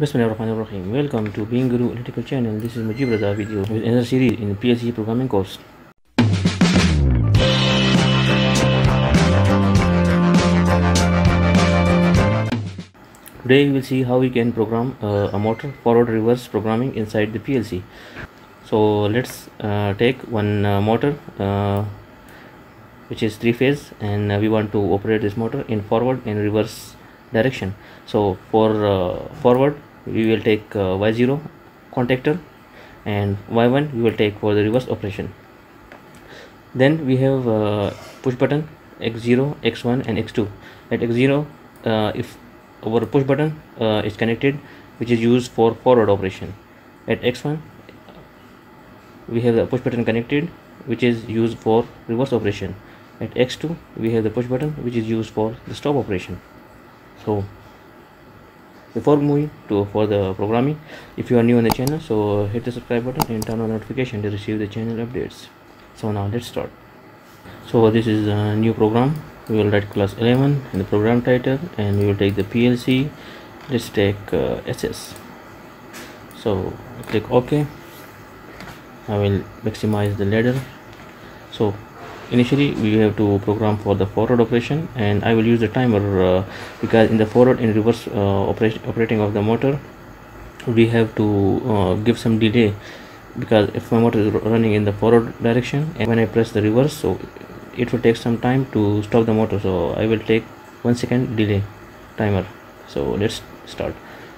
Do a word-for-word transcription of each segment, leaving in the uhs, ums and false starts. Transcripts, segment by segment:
Bismillahirrahmanirrahim. Welcome to Being Guru Electrical Channel. This is Majibra video with another series in the P L C programming course. Today we will see how we can program uh, a motor forward reverse programming inside the P L C. So let's uh, take one uh, motor uh, which is three phase, and uh, we want to operate this motor in forward and reverse direction. So for uh, forward we will take uh, Y zero contactor, and Y one we will take for the reverse operation. Then we have uh, push button X zero, X one and X two. At X zero, uh, if our push button uh, is connected, which is used for forward operation. At X one we have the push button connected, which is used for reverse operation. At X two we have the push button, which is used for the stop operation. So before moving to for the programming, if you are new on the channel, so hit the subscribe button and turn on notification to receive the channel updates. So now let's start. So this is a new program. We will write class eleven in the program title, and we will take the P L C. Let's take uh, S S. So click OK. I will maximize the ladder. So initially we have to program for the forward operation, and I will use the timer uh, because in the forward and reverse uh, operation operating of the motor, we have to uh, give some delay, because if my motor is running in the forward direction and when I press the reverse, so it will take some time to stop the motor. So I will take one second delay timer. So let's start.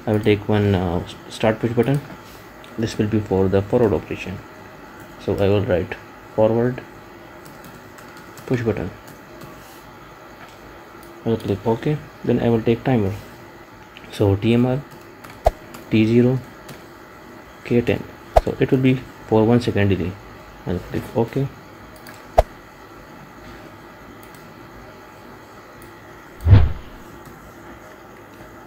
I will take one uh, start push button. This will be for the forward operation. So I will write forward push button. I will click OK. Then I will take timer. So T M R, T zero, K ten. So it will be for one second delay. I will click OK.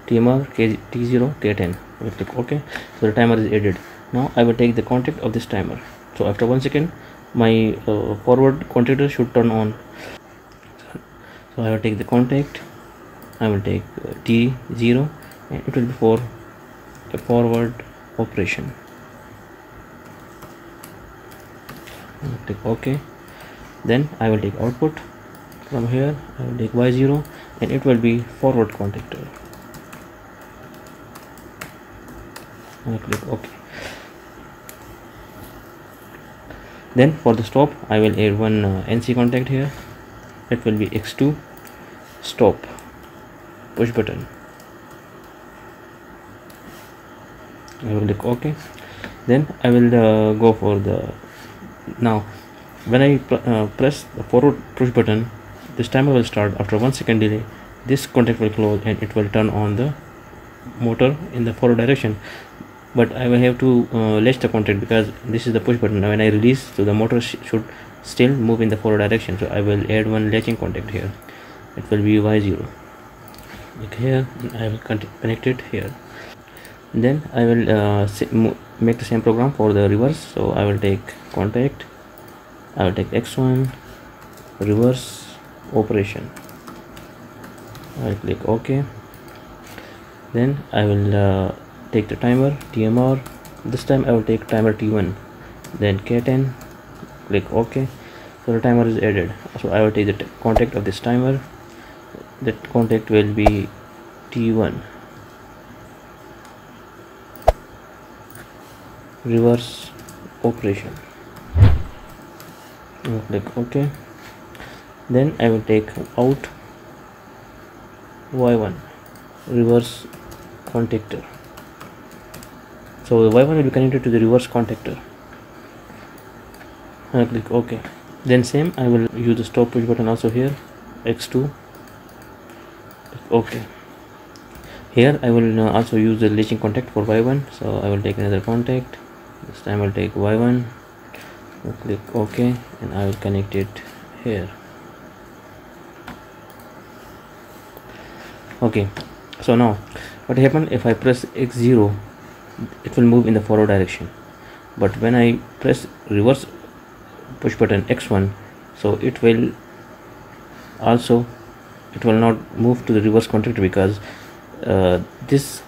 T M R, T zero, K ten. I will click OK. So the timer is added. Now I will take the contact of this timer. So after one second, my uh, forward contactor should turn on. So I will take the contact. I will take uh, T zero, and it will be for the forward operation. I will click OK. Then I will take output from here. I will take Y zero, and it will be forward contactor. I will click OK. Then for the stop, I will add one uh, N C contact here. It will be X two, stop, push button. I will click OK. Then I will uh, go for the now. When I pr uh, press the forward push button, this timer will start. After one second delay, this contact will close, and it will turn on the motor in the forward direction. But I will have to uh, latch the contact, because this is the push button. Now when I release, so the motor sh should still move in the forward direction. So I will add one latching contact here. It will be Y zero. Click here, and I will connect it here. Then I will uh, make the same program for the reverse. So I will take contact. I will take X one, reverse operation. I will click OK. Then I will uh, take the timer T M R. This time I will take timer T one, then K ten. Click OK. So the timer is added. So I will take the contact of this timer. That contact will be T one, reverse operation. I will click OK. Then I will take out Y one, reverse contactor. So Y one will be connected to the reverse contactor. I click OK. Then same, I will use the stop push button also here. X two. Click OK. Here I will uh, also use the latching contact for Y one. So I will take another contact. This time I will take Y one. I'll click OK, and I will connect it here. OK. So now what happens if I press X zero? It will move in the forward direction. But when I press reverse push button X one, so it will also it will not move to the reverse contactor, because uh, this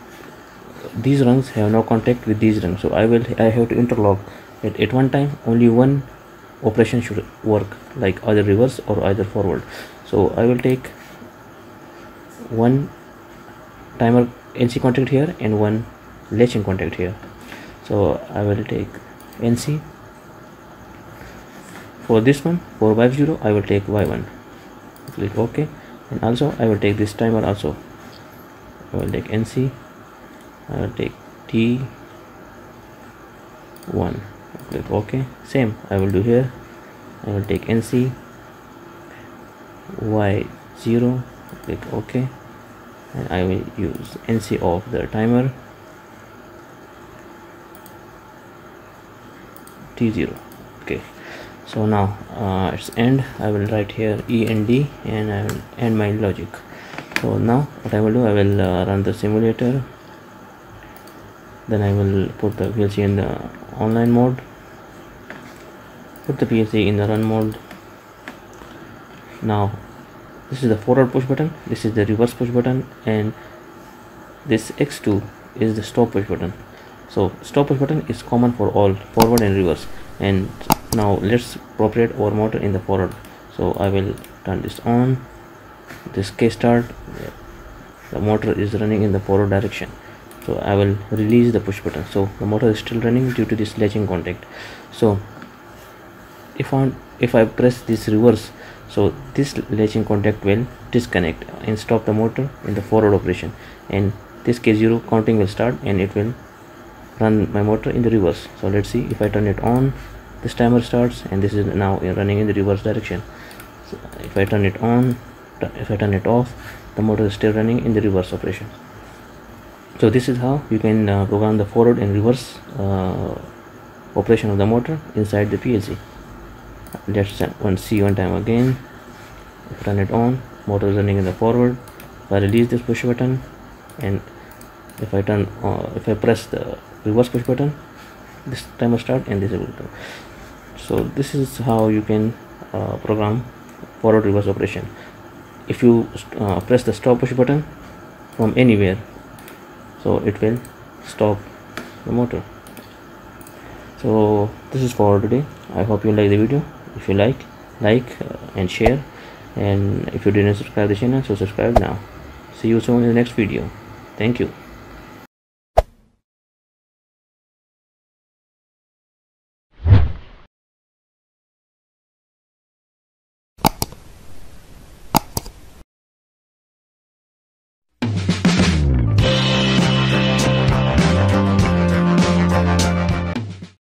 these rungs have no contact with these rungs, so I will I have to interlock it at one time. Only one operation should work, like either reverse or either forward. So I will take one timer N C contact here and one latching contact here. So I will take N C for this one. For Y zero I will take Y one, click OK, and also I will take this timer also. I will take N C, I will take T one, click OK, same I will do here. I will take N C, Y zero, click OK, and I will use N C of the timer, T zero. Okay, so now uh, it's end. I will write here E and D, and I will end my logic. So now what I will do, I will uh, run the simulator, then I will put the P L C in the online mode, put the P L C in the run mode. Now this is the forward push button, this is the reverse push button, and this X two is the stop push button. So stop push button is common for all forward and reverse. And now let's propagate our motor in the forward. So I will turn this on, this K start, the motor is running in the forward direction. So I will release the push button. So the motor is still running due to this latching contact. So if I if I press this reverse, so this latching contact will disconnect and stop the motor in the forward operation, and this K zero counting will start and it will run my motor in the reverse. So let's see, if I turn it on, this timer starts and this is now running in the reverse direction. So if I turn it on, if I turn it off, the motor is still running in the reverse operation. So this is how you can uh, program the forward and reverse uh, operation of the motor inside the P L C. Let's one see one time again. If I turn it on, motor is running in the forward. If I release this push button, and if I turn, uh, if I press the reverse push button, this timer start and this will turn. So this is how you can uh, program forward reverse operation. If you uh, press the stop push button from anywhere, so it will stop the motor. So this is for today. I hope you like the video. If you like, like uh, and share, and if you didn't subscribe the channel, so subscribe now. See you soon in the next video. Thank you.